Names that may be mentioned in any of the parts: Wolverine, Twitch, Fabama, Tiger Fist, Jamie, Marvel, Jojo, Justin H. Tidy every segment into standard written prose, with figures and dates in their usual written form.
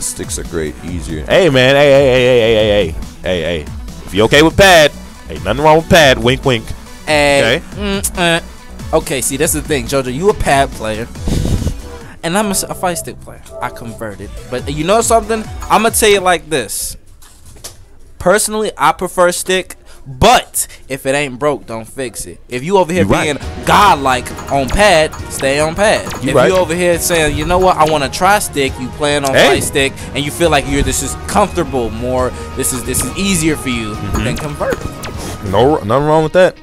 The sticks are great, easier. Hey, man. Hey. If you okay with pad, ain't nothing wrong with pad. Wink, wink. Hey. Okay. Okay, see, that's the thing, Jojo. You a pad player. And I'm a fight stick player. I converted. But you know something? I'm going to tell you like this. Personally, I prefer stick. But if it ain't broke, don't fix it. If you over here being godlike on pad, stay on pad. If you over here saying, you know what, I want to try stick, you playing on fight stick, and you feel like you're this is comfortable more, this is easier for you, then convert. No, nothing wrong with that.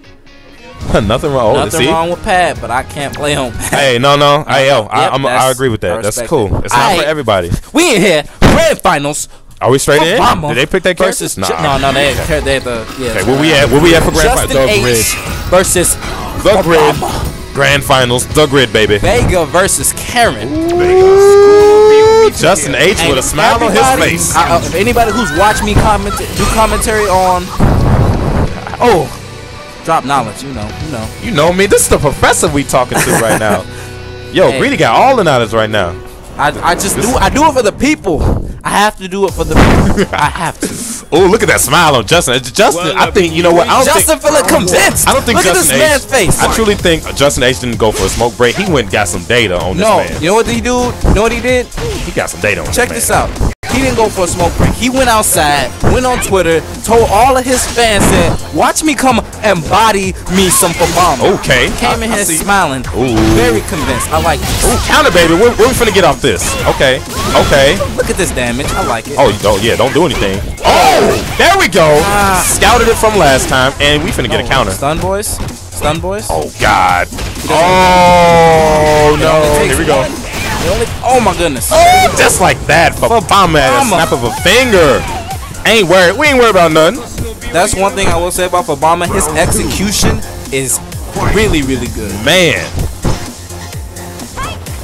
Nothing wrong. Nothing wrong with pad, but I can't play on pad. Hey, no. I agree with that. That's cool. It's not for everybody. We in here, grand finals. Are we straight in? Did they pick that character? No, they had the. Yeah, okay, where we at for grand finals? The Grid versus the Grid. Grand finals, the Grid, baby. Vega versus Karen. Ooh, Justin H with a smile on his face. If anybody who's watched me do commentary on, drop knowledge, you know me. This is the professor we talking to right now. Yo, Greedy got all the knowledge right now. I do it for the people. I have to do it for the people. I have to. Oh, look at that smile on Justin. I don't think Justin feels convinced. Look at this man's face. I truly think Justin H didn't go for a smoke break. He went and got some data on this man. You know what he do? You know what he did? He got some data on Check this out. He didn't go for a smoke break. He went outside, went on Twitter, told all of his fans, said, watch me come and body me some Fabama. Okay. Came in here smiling. Ooh. Very convinced. I like it. Ooh, counter, baby. We're finna get off this. Okay. Look at this damage. I like it. Oh, yeah. Don't do anything. Oh, there we go. Scouted it from last time, and we finna get a counter. Stun boys. Oh, God. Oh, no. Here we go. Oh my goodness! Oh, just like that, Fabama at a snap of a finger. Ain't worried. We ain't worried about nothing. That's one thing I will say about Fabama. His execution is really, really good. Man.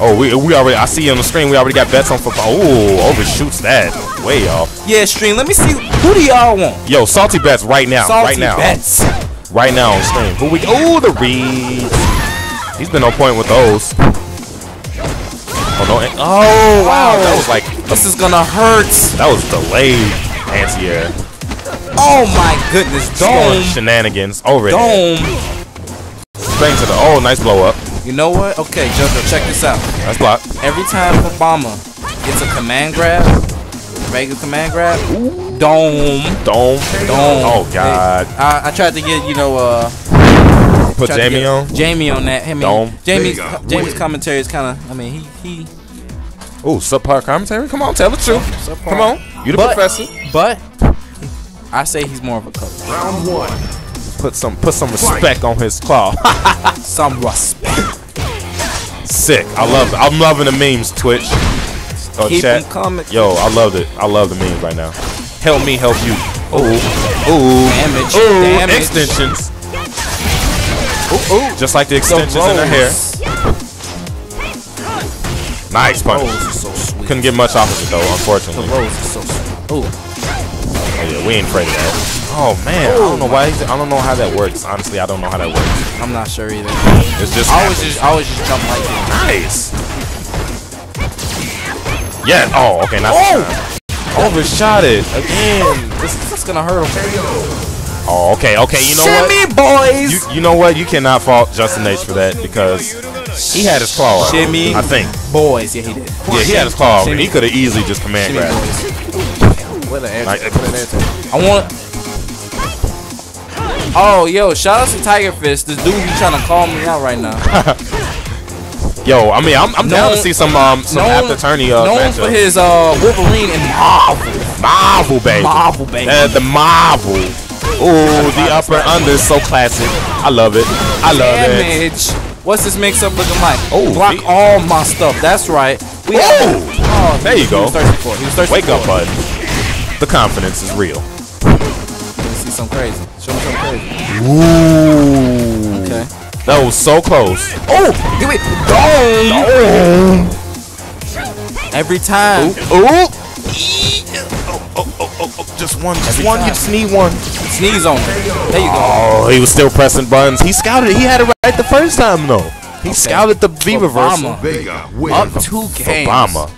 Oh, we already. I see on the screen. We already got bets on Fabama. Oh, overshoots that way off. Yeah, stream. Let me see. Who do y'all want? Yo, salty bets right now. Right now on stream. Who we? Oh, the reads. He's been on point with those. Oh, wow, that was like... This is gonna hurt. That was delayed, Antier. Oh, my goodness, Dome. Shenanigans over it. Dome. Bang to the... Oh, nice blow up. You know what? Okay, Jojo, check this out. Nice block. Every time Fabama gets a command grab, regular command grab, Dome. Oh, God. I tried to get, put Jamie on. Jamie on that. I mean, Jamie's commentary is kind of. I mean, he. Oh, subpar commentary. Come on, tell the truth. Subpar. Come on, you the professor. But I say he's more of a coach. Round one. Put some respect on his claw. Some respect. Sick. I love it. I'm loving the memes, Twitch. Oh, chat. Yo, I love it. I love the memes right now. Help me, help you. Damage. Extensions. Ooh. Just like the extensions in her hair. Nice punch. So sweet. Couldn't get much off of it though, unfortunately. So ooh. Oh yeah, we ain't afraid of that. Oh man, ooh. I don't know how that works. Honestly, I don't know how that works. I'm not sure either. It's just I always just jump like that. Nice. Yeah. Oh, okay. Not overshot it again. This gonna hurt him. Oh, okay, you know what? Shimmy, boys! You know what? You cannot fault Justin H for that because he had his claw already, I think. Boys, yeah, he did. Yeah, he had his claw already. He could have easily just command grab. Oh, yo, shout out to Tiger Fist. This dude be trying to call me out right now. Yo, I mean, I'm down to see some after-tourney known matchup. For his Wolverine and Marvel, baby. The Marvel. Ooh, the upper under, so classic. I love it. What's this mix-up looking like? Oh, block all my stuff. That's right. There you go. He was 34. Wake up, bud. The confidence is real. Let's see some crazy. Show me some crazy. Ooh. Okay. That was so close. Oh, give it. Dome. Every time. Ooh. Just one. You just need one. Sneeze on it. There you go. Oh, he was still pressing buttons. He scouted it. He had it right the first time, though. He scouted the V reversal. Up 2 games. Fabama.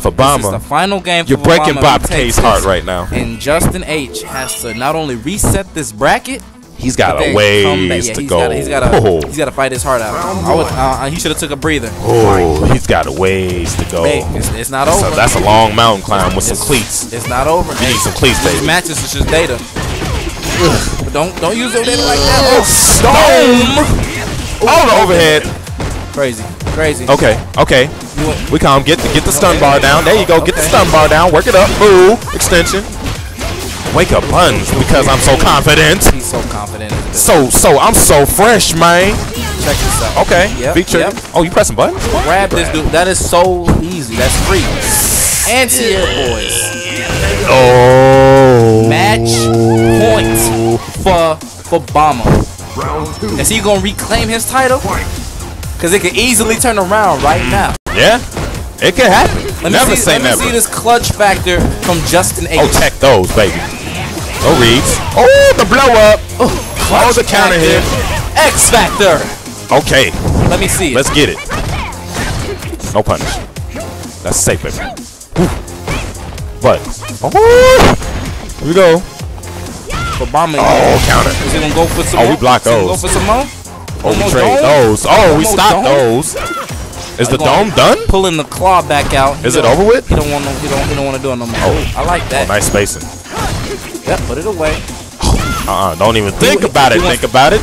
Fabama. This is the final game for You're Fabama breaking Bob K's heart right now. And Justin H has to not only reset this bracket, he's got a ways to go. He's got to fight his heart out. He should have took a breather. Oh, he's got a ways to go. Hey, it's not over. So that's a long mountain climb with some cleats. It's not over. You need some cleats, baby. These matches is just data. But don't use your data like that. Oh, storm! Oh, the overhead. Crazy, crazy. Okay. We calm. Get the stun bar down. There you go. Get the stun bar down. Work it up. Move. Extension. Wake up buns because I'm so confident. He's so confident. So I'm so fresh, man. Check this out. Okay. Yep. Oh, you pressing buttons? Grab this dude. That is so easy. That's free. Anti boys. Oh. Match point for Fabama. Round 2. Is he gonna reclaim his title? Cause it could easily turn around right now. Yeah. It could happen. Let me see this clutch factor from Justin H. Oh, check those, baby. Oh, reads. Oh, the blow up. Oh, the counter hit. X Factor. Okay. Let me see it. Let's get it. No punish. That's safe, baby. But. Oh, here we go. Fabama. Oh, counter. Is he going to go for some more? Oh, we block those. Is he going to go for some more? Oh, we trade those. Oh, we stop those. Is the dome done? Pulling the claw back out. Is it over with? He don't want to do it no more. Oh, I like that. Nice spacing. Yep, put it away. Don't even think about it. Think about it.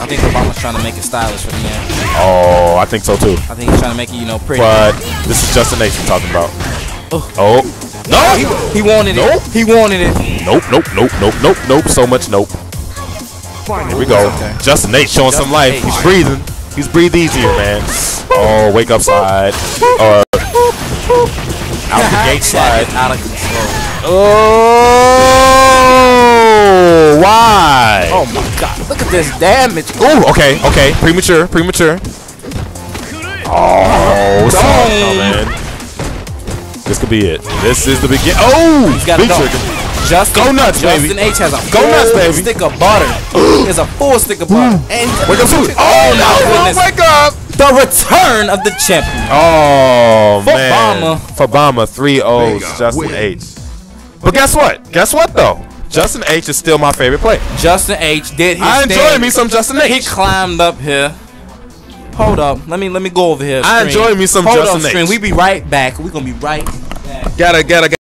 I think Fabama's trying to make it stylish for the end. Oh, I think so too. I think he's trying to make it, you know, pretty. But this is Justin H talking about. Oh, no! He wanted it. He wanted it. Nope. So much nope. Here we go. Okay. Justin H showing some life. He's breathing. He's breathing easier, man. Oh, wake up slide. Out the gate slide. Out of control. Oh, why? Oh my God! Look at this damage. Ooh, okay. Premature. Oh, man. This could be it. This is the beginning. Oh, he's got it. Justin H has a full stick of butter. There's a full stick of butter. Wake up, food. Oh, no. Wake up. The return of the champion. Oh, man. Fabama 3-0 Justin H. But guess what, though? Justin H is still my favorite play. Justin H did his thing. I enjoy me some Justin H. He climbed up here. Hold up. Let me go over here. I enjoy me some Justin H. Hold up, we be right back. We're going to be right back. Gotta.